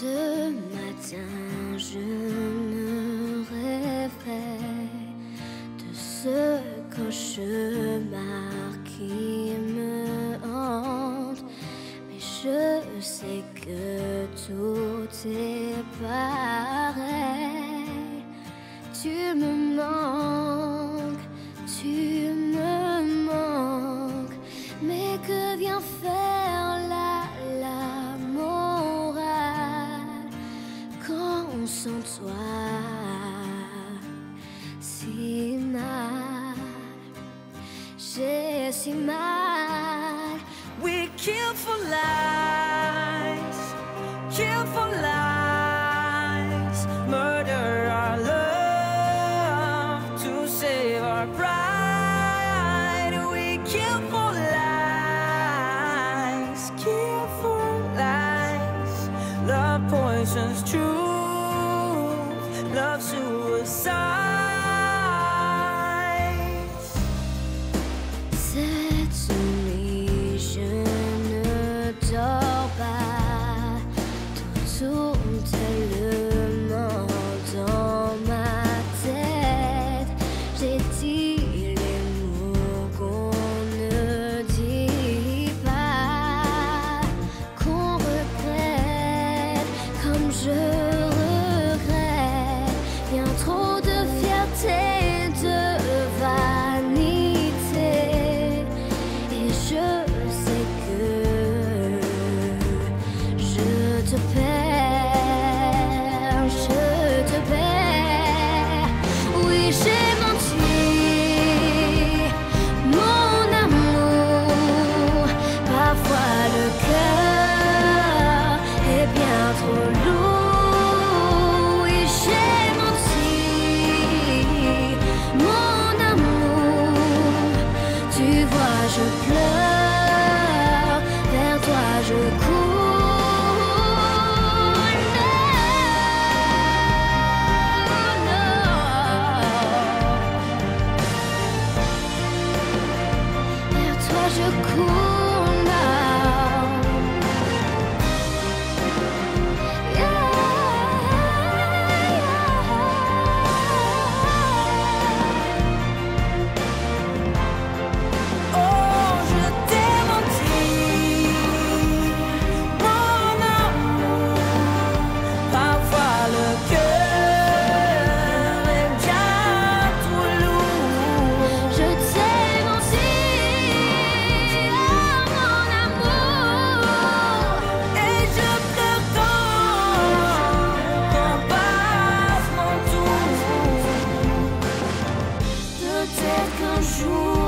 Ce matin, je ne rêverai de ce cauchemar qui me hante. Mais je sais que tout est pareil. Tu me manques, tu me manques. Mais que vient faire la morale quand sans toi si mal? J'ai si mal. We kill for lies, kill for lies. Murder our love to save our pride. We kill for lies, kill for lies. Love poisons truth, love suicide. Cette nuit, je ne dors pas. Tout tourne tellement dans ma tête. J'ai dit les mots qu'on ne dit pas, qu'on regrette, comme je regrette. Bien trop de fierté, de vanité. Je pleure, vers toi je cours, vers toi je cours. Jour